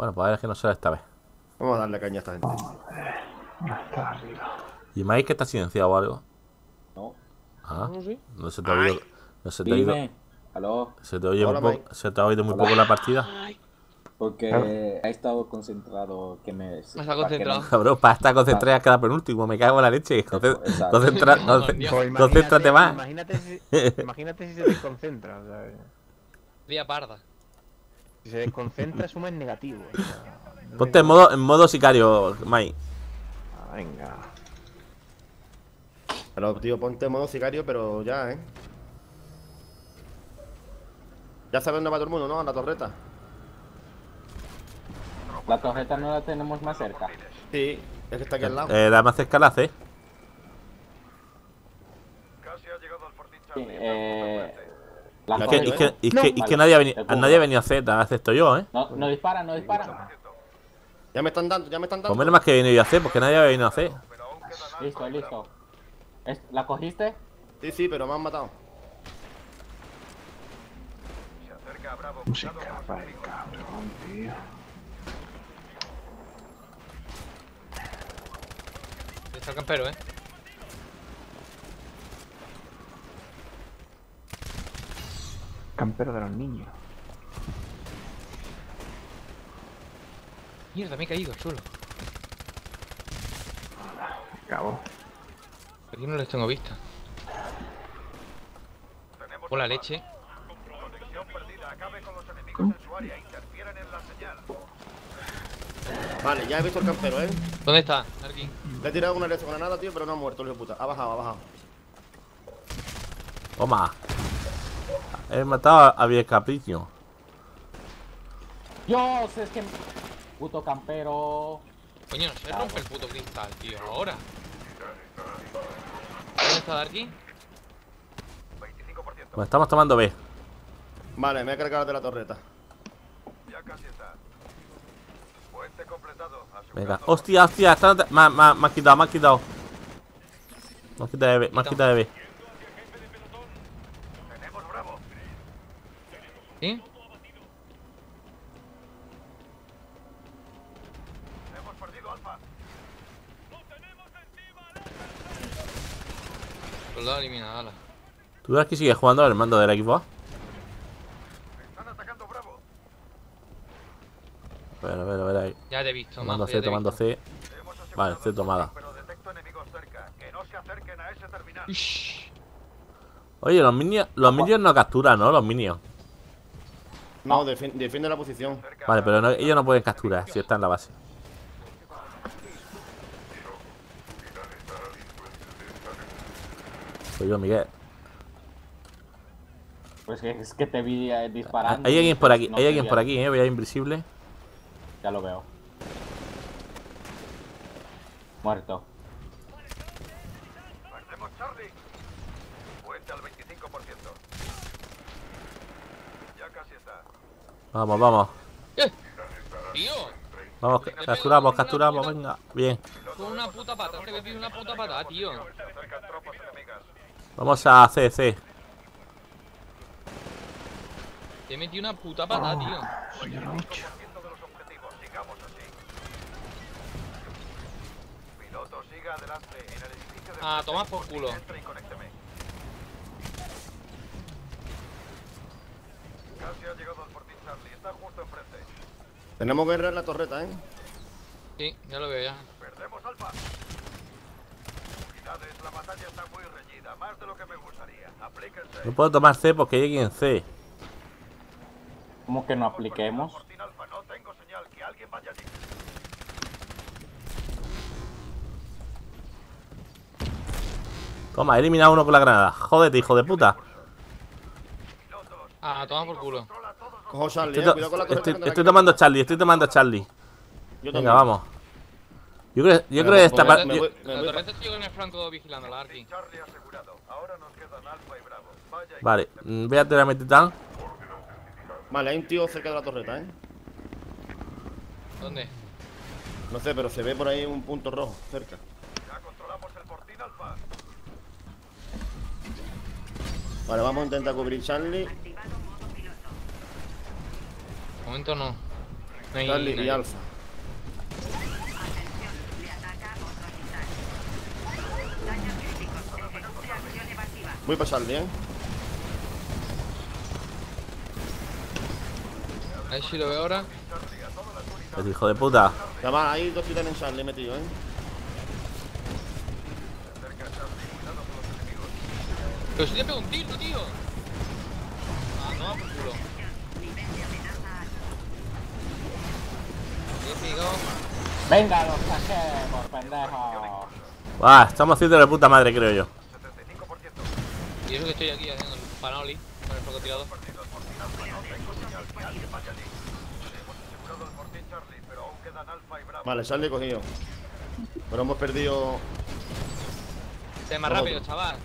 Bueno, pues a ver qué nos sale esta vez. Vamos a darle caña a esta gente. Está arriba. ¿Y Mike que está silenciado o algo? No. Ah, no se te ha oído. No se te ha oído. ¿Aló? Se te oye un poco, se te ha oído muy poco la partida. Porque he estado concentrado. Me está concentrado. Cabrón, para estar concentrado a cada penúltimo. Me cago en la leche. Concéntrate más. Imagínate si se desconcentra. Vía parda. Si se desconcentra, suma en negativo. Ponte en modo sicario, Mai. Venga. Pero, tío, ponte en modo sicario, pero ya, ¿eh? Ya sabes dónde va todo el mundo, ¿no? A la torreta. La torreta no la tenemos más cerca. Sí, es que está aquí al lado. La más cerca la hace. Casi ha llegado al Fortín Charlie. Es que nadie ha venido a Z, la acepto yo, ¿eh? No disparan, no disparan. Ya me están dando, ya me están dando. Pues menos más que venido yo a hacer, porque nadie ha venido a hacer. Listo, listo. ¿La cogiste? Sí, sí, pero me han matado. Se acerca a Bravo. Se escapa el cabrón, tío. Está el campero, ¿eh? Campero de los niños. Mierda, me he caído al suelo. Acabó. Aquí no les tengo vista. Por la leche. Vale, ya he visto el campero, ¿eh? ¿Dónde está? Aquí. Le he tirado una granada, tío, pero no ha muerto, hijo de puta. Ha bajado, ha bajado. Toma. He matado a Viecapriño. Dios, es que... Puto campero. Coño, no se rompe el puto cristal, tío. Ahora. ¿Dónde está Darky? 25%. Bueno, estamos tomando B. Vale, me he cargado de la torreta. Ya casi está. Puente completado. Venga, hostia, hostia. Me has quitado, me has quitado. Me has quitado de B, me has quitado de B. Tenemos Bravo. ¿Sí? Eliminada, ala. ¿Tú das que sigues jugando al mando del equipo A? Están atacando Bravo. A ver ahí. Ya te he visto, mando C, tomando C. Vale, C tomada. Pero detecto enemigos cerca, que no se acerquen a ese terminal. Oye, los minions no capturan, ¿no? Los minions. No, defiende la posición. Vale, pero no, ellos no pueden capturar si están en la base. Yo, Miguel. Pues es que te vi disparando. Hay alguien por aquí, no hay alguien por aquí, voy a invisible. Ya lo veo. Muerto. Perdemos Charlie. Vuelta al 25%. Ya casi está. Vamos, vamos. Tío. Vamos, capturamos, capturamos, venga. Bien. Con una puta pata, te metí una puta pata, tío. Vamos a C, C. Te metí una puta patada, tío. Ah, toma por culo. Tenemos guerra en la torreta, ¿eh? Sí, ya lo veo ya. Perdemos alfa. La batalla está muy reñida, más de lo que me gustaría. Aplíquense. No puedo tomar C porque hay alguien en C. ¿Cómo que no apliquemos? No tengo señal que alguien vaya allí. Toma, he eliminado uno con la granada. Jódete, hijo de puta. Ah, toma por culo. Cojo Charlie, cuidado con la torreta. Estoy tomando Charlie, estoy tomando Charlie. Venga, vamos. Yo creo que esta parte. La torreta sigue en el flanco vigilando la Arki. Vale, voy a tirar a mi titán. Vale, hay un tío cerca de la torreta, ¿eh? ¿Dónde? No sé, pero se ve por ahí un punto rojo cerca. Ya controlamos el portín alfa. Vale, vamos a intentar cubrir Charlie. De momento no. No hay, Charlie no hay. Y Alfa. Voy para Charlie, ¿eh? Ahí sí lo veo ahora. El hijo de puta. Además, hay dos titanes en Charlie metido, ¿eh? Pero si te pego un tiro, tío. Ah, no, por culo. Venga, los saques por pendejo. Buah, estamos haciendo de la puta madre, creo yo. Y eso que estoy aquí haciendo el panoli con el francotirador. Vale, Charlie he cogido. Pero hemos perdido. Este es más rápido, otro. Chaval.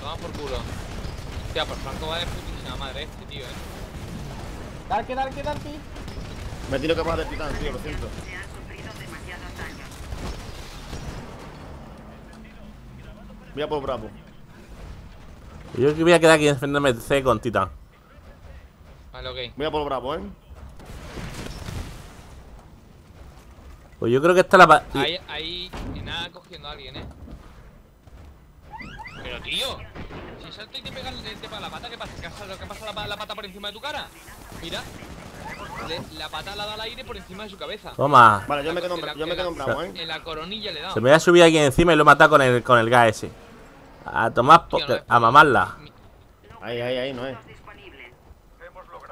Toma por culo. Hostia, por Franco va de putísima madre este, tío, Darky, Darky, Darky. Me tiro que más de titán, tío, lo siento. Voy a por Bravo. Yo voy a quedar aquí defenderme C con titán. Vale, ok. Voy a por Bravo, Pues yo creo que esta es la partida. Ahí nada cogiendo a alguien, Pero tío, si salto y te pegas para la pata, ¿qué pasa? ¿Qué pasa la pata por encima de tu cara? Mira, la pata la da al aire por encima de su cabeza. Toma. Vale, yo me quedo en Bravo, En la coronilla le da. Se me ha subido aquí encima y lo he matado con el gas. A tomar, tío, a mamarla. Ahí, no es.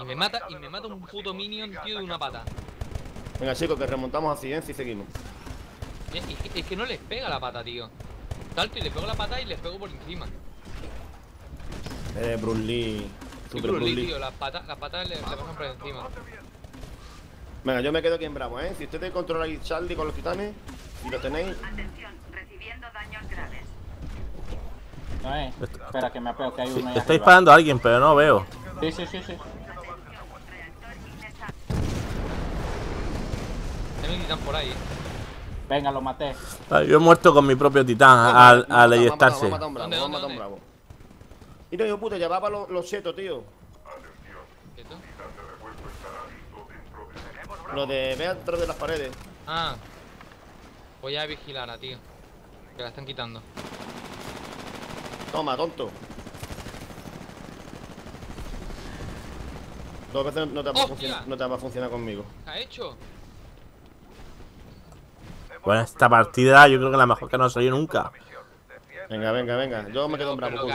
Y me mata un puto minion, tío, de una pata. Venga, chicos, que remontamos a Cidencia y seguimos. Es que no les pega la pata, tío. Salto y le pego la pata y les pego por encima. Bruce Lee. Super Bruce Lee, tío. Las patas le pasan por encima. Venga, yo me quedo aquí en Bravo, Si ustedes controláis Charlie con los titanes y lo tenéis. Atención, recibiendo daños graves. Espera, que me apeo, que hay uno. Está disparando a alguien, pero no veo. Sí. Hay un titán por ahí, Venga, lo maté. Yo he muerto con mi propio titán al eyectarse. Vamos a matar a un Bravo. Y no, yo puto, llevaba los chetos, tío. ¿Chetos? Lo de ve atrás de las paredes. Ah. Voy a vigilarla, tío. Que la están quitando. Toma, tonto. Dos veces no te va a funcionar conmigo. ¿Qué ha hecho? Bueno, esta partida yo creo que es la mejor que no ha salido nunca. Venga. Yo me quedo en Bravo.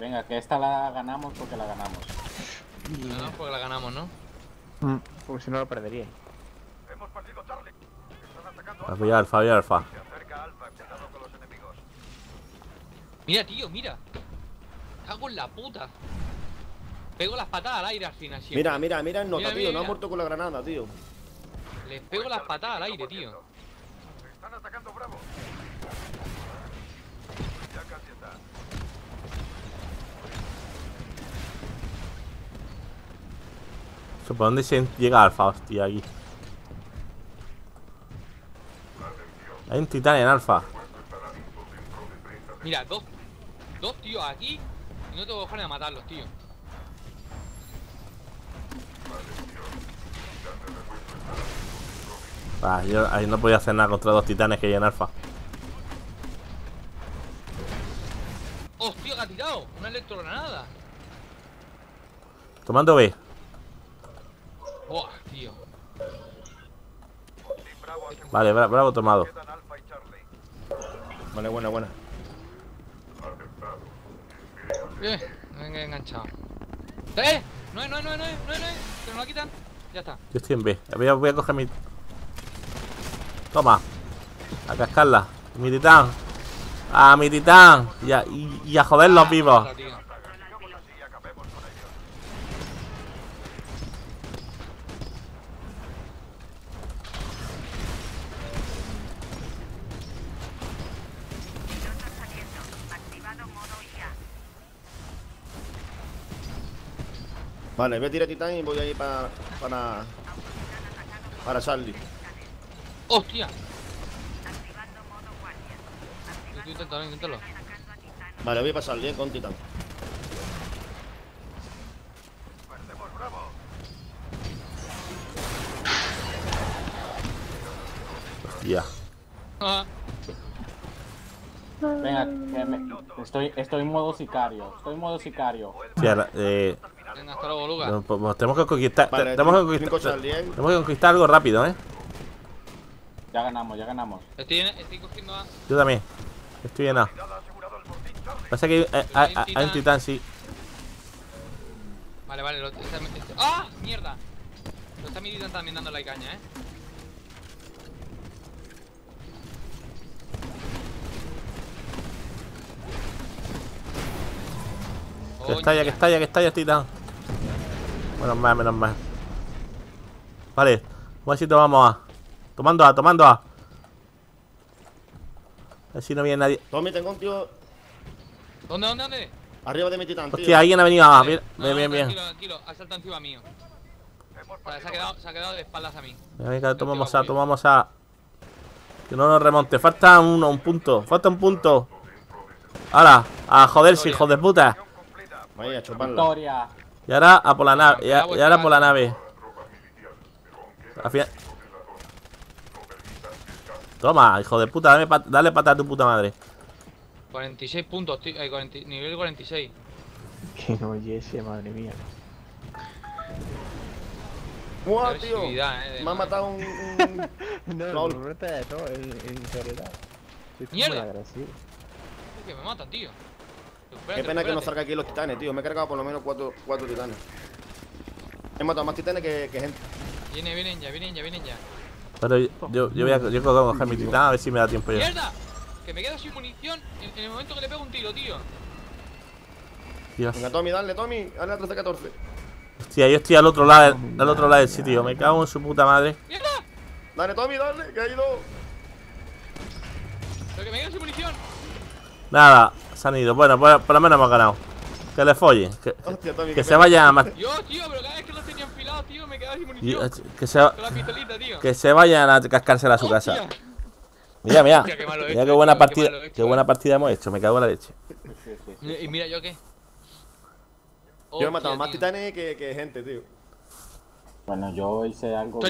Venga, que esta la ganamos porque la ganamos. No, porque la ganamos, ¿no? Porque si no lo perdería. Hemos perdido Charlie. Están atacando Alfa. Voy Alfa. Se acerca Alfa, cuidado con los enemigos. Mira, tío, mira. Cago en la puta. Pego las patadas al aire al final siempre. Mira el nota, tío. No ha muerto con la granada, tío. Les pego las patadas al aire, tío. Están atacando Bravo. Ya casi está. ¿Por dónde se llega Alfa, hostia, aquí? Hay un titán en Alfa. Mira, dos tíos aquí. Y no tengo cojones a matarlos, tío. Yo ahí no podía hacer nada contra dos titanes que hay en Alfa. ¡Hostia, que ha tirado! ¡Una electrogranada! Tomando B. Buah, tío. Vale, Bravo tomado. Vale, buena. Bien, enganchado. No es. Se nos la quitan. Ya está. Yo estoy en B. Voy a coger mi. Toma. A cascarla. Mi titán. A mi titán. Y a joder los vivos. Vale, voy a tirar Titán y voy a ir para Charlie. ¡Hostia! Inténtalo. Vale, voy a pasar bien con Titán. Ya. Venga, que estoy en modo sicario. Estoy en modo sicario. Sí, ahora, venga, hasta luego, Luga. No, tenemos que conquistar. Vale, tenemos que conquistar algo rápido, ¿eh? Ya ganamos, ya ganamos. Estoy cogiendo A. Yo también. Estoy en A. Pasa que hay un Titán, sí. Vale, vale. ¡Ah! ¡Mierda! Lo está mi Titán también dando la caña, ¿eh? Que estalla, que estalla, que estalla, Titán. Menos mal, menos mal. Vale, a ver si tomamos A. Tomando A, tomando A. A ver si no viene nadie. Tommy, tengo un tío. ¿Dónde, dónde? Arriba de mi Titán, tío. Hostia, alguien ha venido A. Bien, bien, bien. Tranquilo, ha saltado encima mío. Se ha quedado de espaldas a mí. Venga, tomamos A, tomamos A. Que no nos remonte. Falta un punto. Falta un punto. Ahora, a joderse, hijos de puta. Vaya, chuparlo. Y ahora a por la nave. Y ahora por la nave. Al final. Toma, hijo de puta, dale pata a tu puta madre. 46 puntos, tío. Nivel 46. Que no oyese, madre mía. ¡Guau, tío! Me ha matado un. No, el rete de todo, en soledad. ¡Mierda! Que me matan, tío. Espérate, qué pena que no salga aquí los titanes, tío. Me he cargado por lo menos 4 titanes. He matado más titanes que gente. Vienen ya, vienen ya. Pero yo voy a coger mi titán a ver si me da tiempo ya. ¡Mierda! Que me quedo sin munición en el momento que le pego un tiro, tío. Dios. Venga, Tommy, dale, Tommy. Dale a 13-14. Hostia, yo estoy al otro lado del sitio. Me cago en su puta madre. ¡Mierda! Dale, Tommy, dale, que ha ido. Pero que me quedo sin munición. Nada. Se han ido. Bueno, por lo menos hemos ganado. Que le follen. Que se vaya a matar. Yo, tío, pero cada vez que los tenía enfilados, tío, me quedaba sin munición. Con la pistolita, tío. Que se vayan a cascársela a su casa. Mira, mira. Mira qué buena partida. Qué buena partida hemos hecho. Me cago en la leche. Y mira, ¿yo qué? Yo he matado más titanes que gente, tío. Bueno, yo hice algo.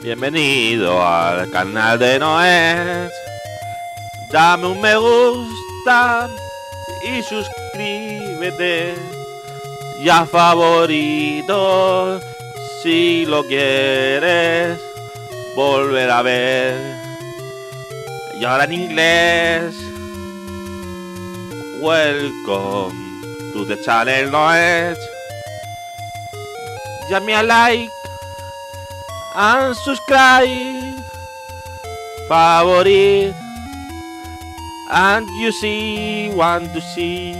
Bienvenido al canal de Noé. Dame un me gusta y suscríbete y a favorito si lo quieres volver a ver. Y ahora en inglés, welcome to the channel Noé. Give me a like and subscribe, favorite. And you see, want to see.